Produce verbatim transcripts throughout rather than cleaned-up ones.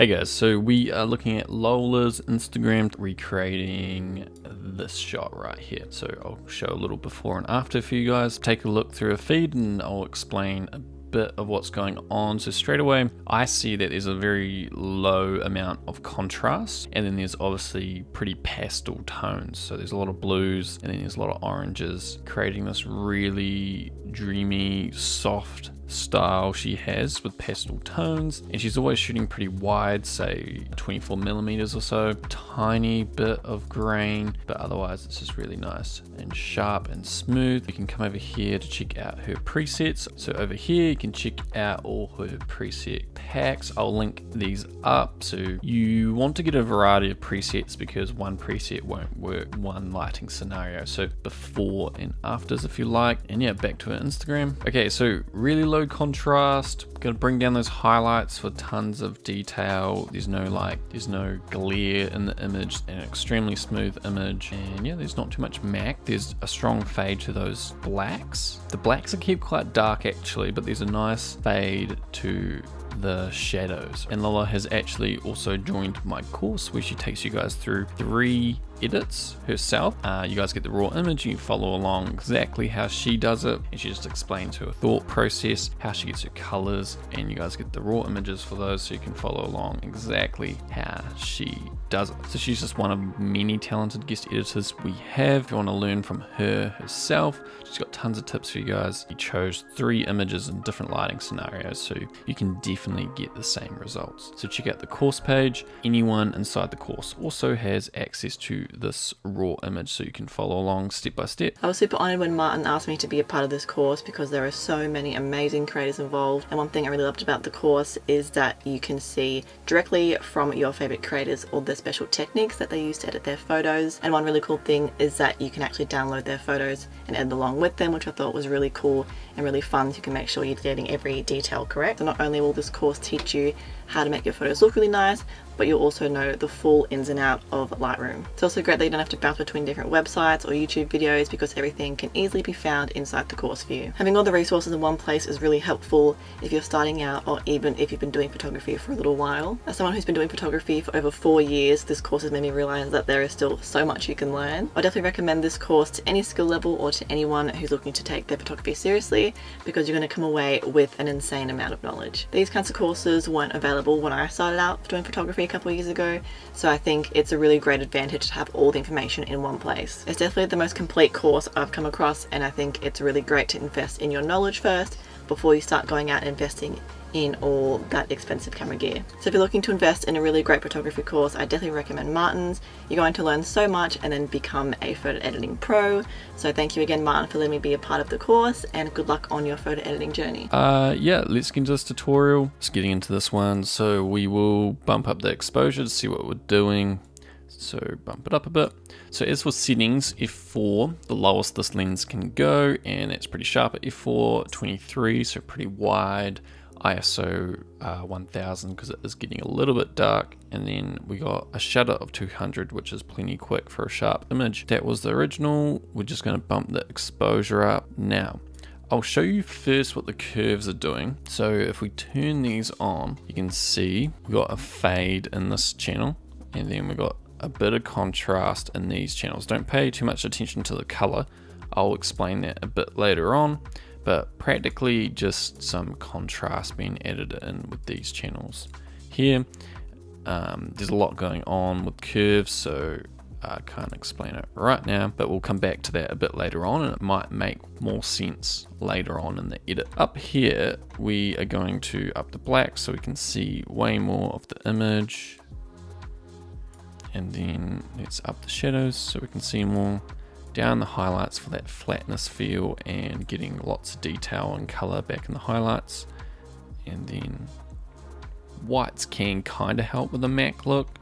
Hey guys, so we are looking at Lola's Instagram, recreating this shot right here. So I'll show a little before and after for you guys. Take a look through a feed and I'll explain a bit of what's going on. So straight away, I see that there's a very low amount of contrast, and then there's obviously pretty pastel tones. So there's a lot of blues and then there's a lot of oranges, creating this really dreamy, soft style she has with pastel tones. And she's always shooting pretty wide, say twenty-four millimeters or so, tiny bit of grain, but otherwise it's just really nice and sharp and smooth. You can come over here to check out her presets. So over here you can check out all her preset packs. I'll link these up. So you want to get a variety of presets because one preset won't work one lighting scenario. So before and afters if you like. And yeah, back to her Instagram. Okay, so really low contrast, gonna bring down those highlights for tons of detail. There's no like, there's no glare in the image, an extremely smooth image. And yeah, there's not too much M A C. There's a strong fade to those blacks. The blacks are kept quite dark actually, but there's a nice fade to the shadows. And Lola has actually also joined my course where she takes you guys through three edits herself. Uh, you guys get the raw image, you follow along exactly how she does it, and she just explains her thought process, how she gets her colors, and you guys get the raw images for those so you can follow along exactly how she does it. So she's just one of many talented guest editors we have. If you want to learn from her herself, she's got tons of tips for you guys. She chose three images in different lighting scenarios, so you can definitely get the same results. So check out the course page. Anyone inside the course also has access to this raw image so you can follow along step by step. I was super honored when Maarten asked me to be a part of this course because there are so many amazing creators involved, and one thing I really loved about the course is that you can see directly from your favorite creators all the special techniques that they use to edit their photos. And one really cool thing is that you can actually download their photos and edit along with them, which I thought was really cool and really fun, so you can make sure you're getting every detail correct. So not only will this course teach you how to make your photos look really nice, but you'll also know the full ins and out of Lightroom. It's also great that you don't have to bounce between different websites or YouTube videos because everything can easily be found inside the course for you. Having all the resources in one place is really helpful if you're starting out or even if you've been doing photography for a little while. As someone who's been doing photography for over four years, this course has made me realize that there is still so much you can learn. I definitely recommend this course to any skill level or to anyone who's looking to take their photography seriously, because you're going to come away with an insane amount of knowledge. These kinds of courses weren't available when I started out doing photography a couple of years ago, so I think it's a really great advantage to have all the information in one place. It's definitely the most complete course I've come across, and I think it's really great to invest in your knowledge first before you start going out and investing in all that expensive camera gear. So if you're looking to invest in a really great photography course, I definitely recommend Maarten's. You're going to learn so much and then become a photo editing pro. So thank you again, Maarten, for letting me be a part of the course, and good luck on your photo editing journey. Uh, yeah, let's get into this tutorial. Just getting into this one. So we will bump up the exposure to see what we're doing. So bump it up a bit. So as for settings, F four, the lowest this lens can go, and it's pretty sharp at F four, twenty-three, so pretty wide. I S O uh, one thousand because it is getting a little bit dark, and then we got a shutter of two hundred, which is plenty quick for a sharp image. That was the original. We're just going to bump the exposure up. Now I'll show you first what the curves are doing. So if we turn these on, you can see we got a fade in this channel, and then we got a bit of contrast in these channels. Don't pay too much attention to the color, I'll explain that a bit later on, but practically just some contrast being added in with these channels here. Um, there's a lot going on with curves, so I can't explain it right now, but we'll come back to that a bit later on, and it might make more sense later on in the edit. Up here, we are going to up the black so we can see way more of the image. And then let's up the shadows so we can see more. Down the highlights for that flatness feel and getting lots of detail and color back in the highlights. And then whites can kind of help with the M A C look,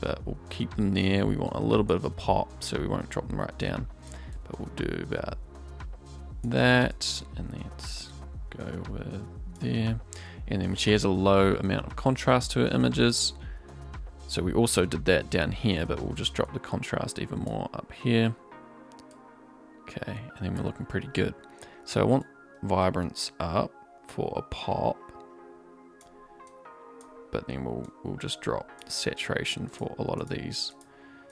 but we'll keep them there. We want a little bit of a pop, so we won't drop them right down, but we'll do about that. And let's go with there. And then she has a low amount of contrast to her images, so we also did that down here, but we'll just drop the contrast even more up here. Okay, and then we're looking pretty good. So I want vibrance up for a pop. but then we'll, we'll just drop the saturation for a lot of these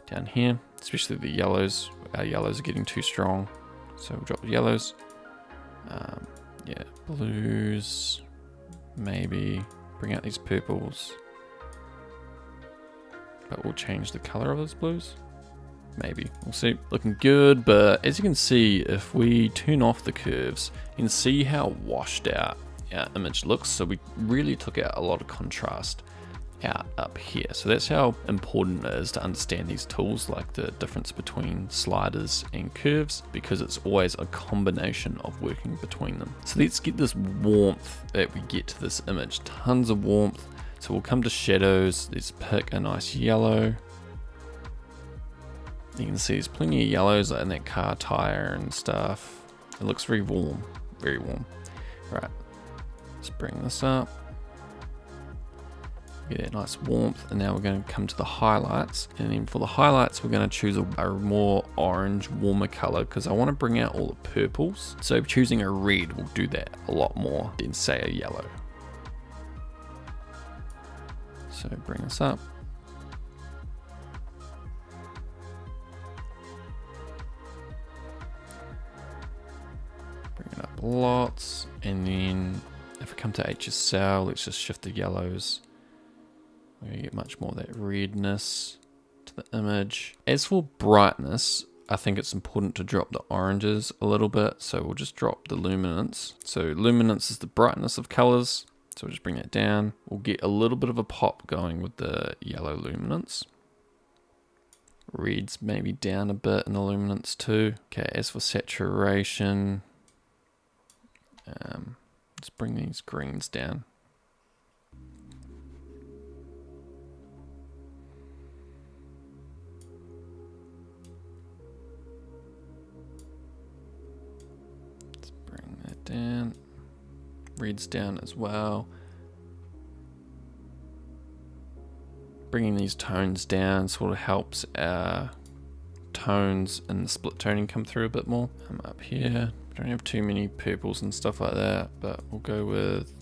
down here, especially the yellows. Our yellows are getting too strong, so we'll drop the yellows. Um, yeah, blues, maybe bring out these purples, but we'll change the color of those blues. Maybe, we'll see. Looking good, but as you can see, if we turn off the curves, you can see how washed out our image looks. So we really took out a lot of contrast out up here. So that's how important it is to understand these tools, like the difference between sliders and curves, because it's always a combination of working between them. So let's get this warmth that we get to this image, tons of warmth. So we'll come to shadows, let's pick a nice yellow. You can see there's plenty of yellows in that car tire and stuff. It looks very warm, very warm. Right, let's bring this up. Get that nice warmth, and now we're going to come to the highlights, and then for the highlights we're going to choose a, a more orange, warmer color, because I want to bring out all the purples. So choosing a red will do that a lot more than say a yellow. So bring this up. Bring it up lots, and then if we come to H S L, let's just shift the yellows. We're going to get much more of that redness to the image. As for brightness, I think it's important to drop the oranges a little bit, so we'll just drop the luminance. So luminance is the brightness of colors, so we'll just bring that down. We'll get a little bit of a pop going with the yellow luminance. Red's maybe down a bit in the luminance too. Okay, as for saturation, um, let's bring these greens down. Down, red's down as well. Bringing these tones down sort of helps our tones and the split toning come through a bit more. I'm up here. I don't have too many purples and stuff like that, but we'll go with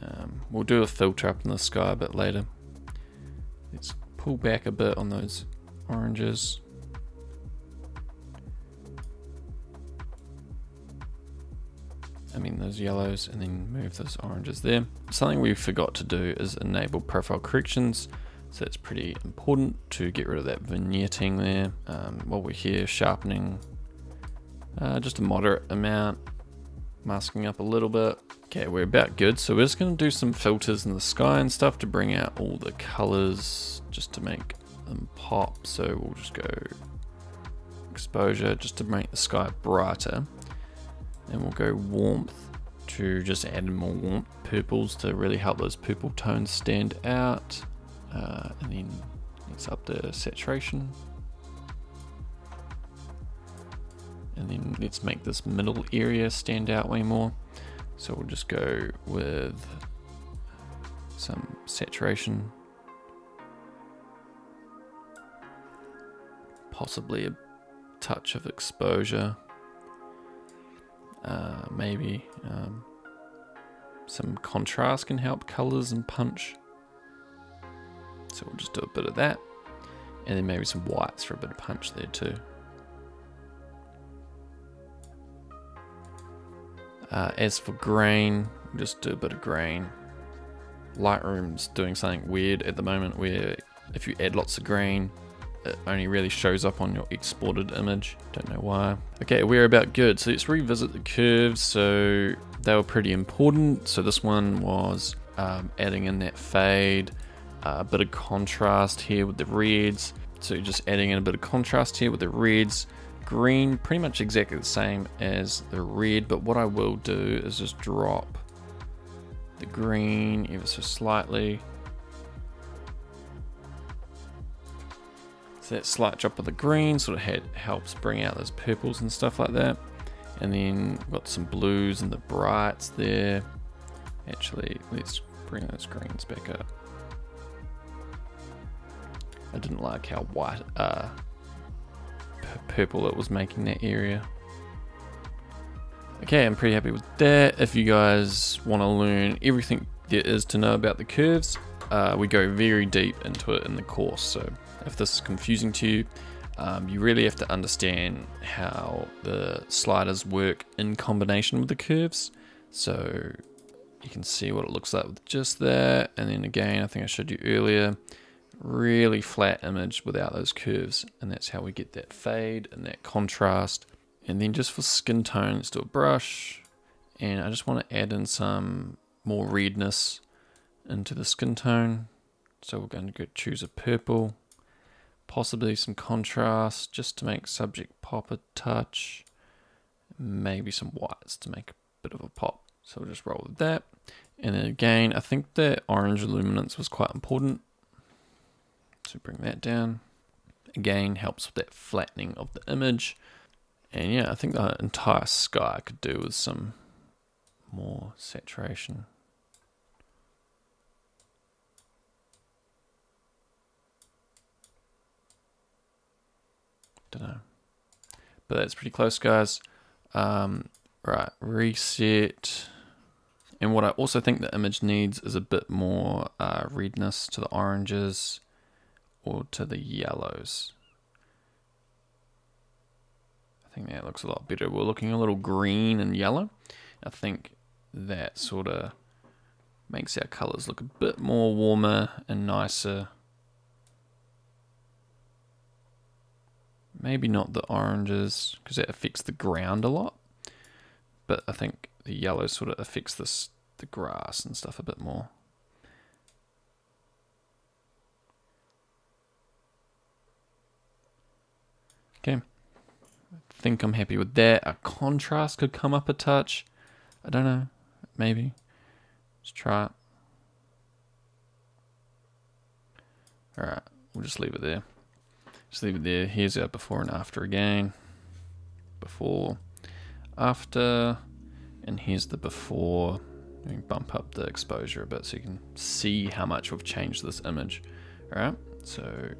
um, we'll do a filter up in the sky a bit later. Let's pull back a bit on those oranges. I mean those yellows, and then move those oranges there. Something we forgot to do is enable profile corrections. So it's pretty important to get rid of that vignetting there. Um, while we're here, sharpening uh, just a moderate amount, masking up a little bit. Okay, we're about good. So we're just gonna do some filters in the sky and stuff to bring out all the colors just to make them pop. So we'll just go exposure just to make the sky brighter. And we'll go warmth to just add more warmth, purples to really help those purple tones stand out. Uh, and then let's up the saturation. And then let's make this middle area stand out way more. So we'll just go with some saturation. Possibly a touch of exposure. Uh, maybe um, some contrast can help colors and punch. So we'll just do a bit of that, and then maybe some whites for a bit of punch there too. Uh, as for grain, we'll just do a bit of grain. Lightroom's doing something weird at the moment where if you add lots of grain, it only really shows up on your exported image. Don't know why. Okay, we're about good. So let's revisit the curves. So they were pretty important. So this one was um, adding in that fade, uh, a bit of contrast here with the reds. So just adding in a bit of contrast here with the reds. Green, pretty much exactly the same as the red, but what I will do is just drop the green ever so slightly. That slight drop of the green sort of had, helps bring out those purples and stuff like that. And then we've got some blues and the brights there. Actually, let's bring those greens back up. I didn't like how white, uh, purple it was making that area. Okay, I'm pretty happy with that. If you guys want to learn everything there is to know about the curves, uh, we go very deep into it in the course. So if this is confusing to you, um, you really have to understand how the sliders work in combination with the curves. So you can see what it looks like with just that. And then again, I think I showed you earlier, really flat image without those curves. And that's how we get that fade and that contrast. And then just for skin tone, let's do a brush. And I just want to add in some more redness into the skin tone. So we're going to go choose a purple, possibly some contrast just to make subject pop a touch. Maybe some whites to make a bit of a pop. So we'll just roll with that. And then again, I think the orange luminance was quite important. So bring that down. Again, helps with that flattening of the image. And yeah, I think the entire sky could do with some more saturation. Don't know. But that's pretty close, guys. Um, right, reset. And what I also think the image needs is a bit more uh, redness to the oranges or to the yellows. I think that looks a lot better. We're looking a little green and yellow. I think that sort of makes our colors look a bit more warmer and nicer. Maybe not the oranges, because that affects the ground a lot. But I think the yellow sort of affects this, the grass and stuff a bit more. Okay. I think I'm happy with that. A contrast could come up a touch. I don't know. Maybe. Let's try it. Alright, we'll just leave it there. Just leave it there. Here's our before and after again. Before, after, and here's the before. We bump up the exposure a bit so you can see how much we've changed this image. Alright, so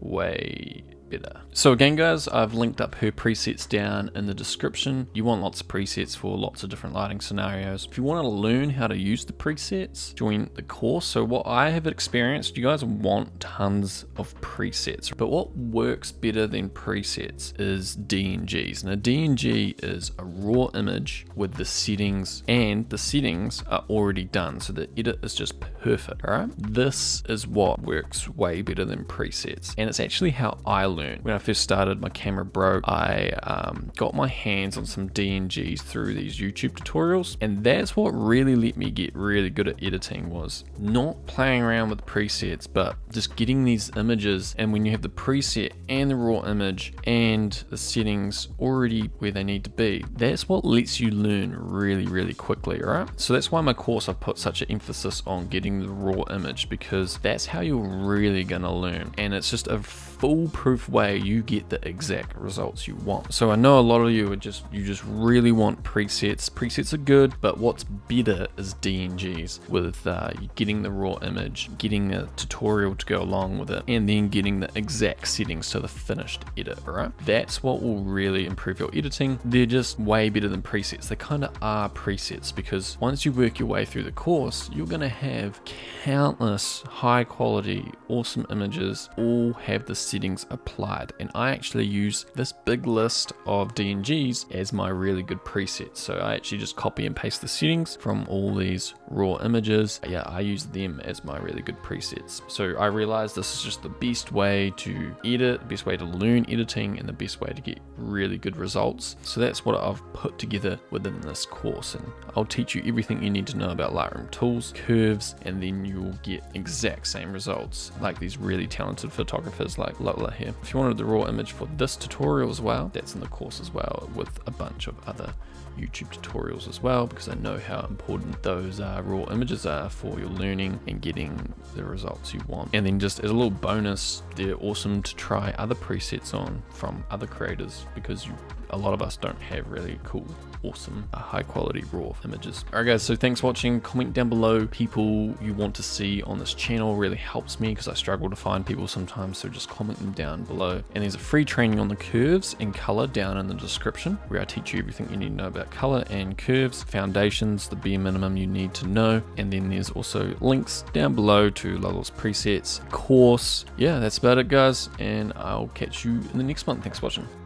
way better. So again, guys, I've linked up her presets down in the description. You want lots of presets for lots of different lighting scenarios. If you want to learn how to use the presets, join the course. So what I have experienced, you guys want tons of presets, but what works better than presets is D N Gs. Now, D N G is a raw image with the settings, and the settings are already done, so the edit is just perfect. All right, this is what works way better than presets, and it's actually how I learned. When I first started, my camera broke. I um, got my hands on some D N Gs through these YouTube tutorials, and that's what really let me get really good at editing, was not playing around with presets, but just getting these images. And when you have the preset and the raw image and the settings already where they need to be, that's what lets you learn really, really quickly, right? So that's why in my course I put such an emphasis on getting the raw image, because that's how you're really gonna learn, and it's just a foolproof way you get the exact results you want. So I know a lot of you are just you just really want presets. Presets are good, but what's better is D N Gs, with uh, getting the raw image, getting a tutorial to go along with it, and then getting the exact settings to the finished edit. Right? That's what will really improve your editing. They're just way better than presets. They kind of are presets, because once you work your way through the course, you're gonna have countless high quality, awesome images. All have the settings applied. And I actually use this big list of D N Gs as my really good presets. So I actually just copy and paste the settings from all these raw images. Yeah, I use them as my really good presets. So I realized this is just the best way to edit, the best way to learn editing, and the best way to get really good results. So that's what I've put together within this course. And I'll teach you everything you need to know about Lightroom tools, curves, and then you'll get exact same results like these really talented photographers like Lola here. If you wanted the raw image for this tutorial as well, that's in the course as well, with a bunch of other YouTube tutorials as well, because I know how important those uh, raw images are for your learning and getting the results you want. And then just as a little bonus, they're awesome to try other presets on from other creators, because you a lot of us don't have really cool, awesome, uh, high quality raw images. All right guys, so thanks for watching. Comment down below people you want to see on this channel. Really helps me because I struggle to find people sometimes, so just comment them down below. And there's a free training on the curves and color down in the description where I teach you everything you need to know about color and curves, foundations, the bare minimum you need to know. And then there's also links down below to Ludwell's presets course. Yeah, that's about it guys, and I'll catch you in the next one. Thanks for watching.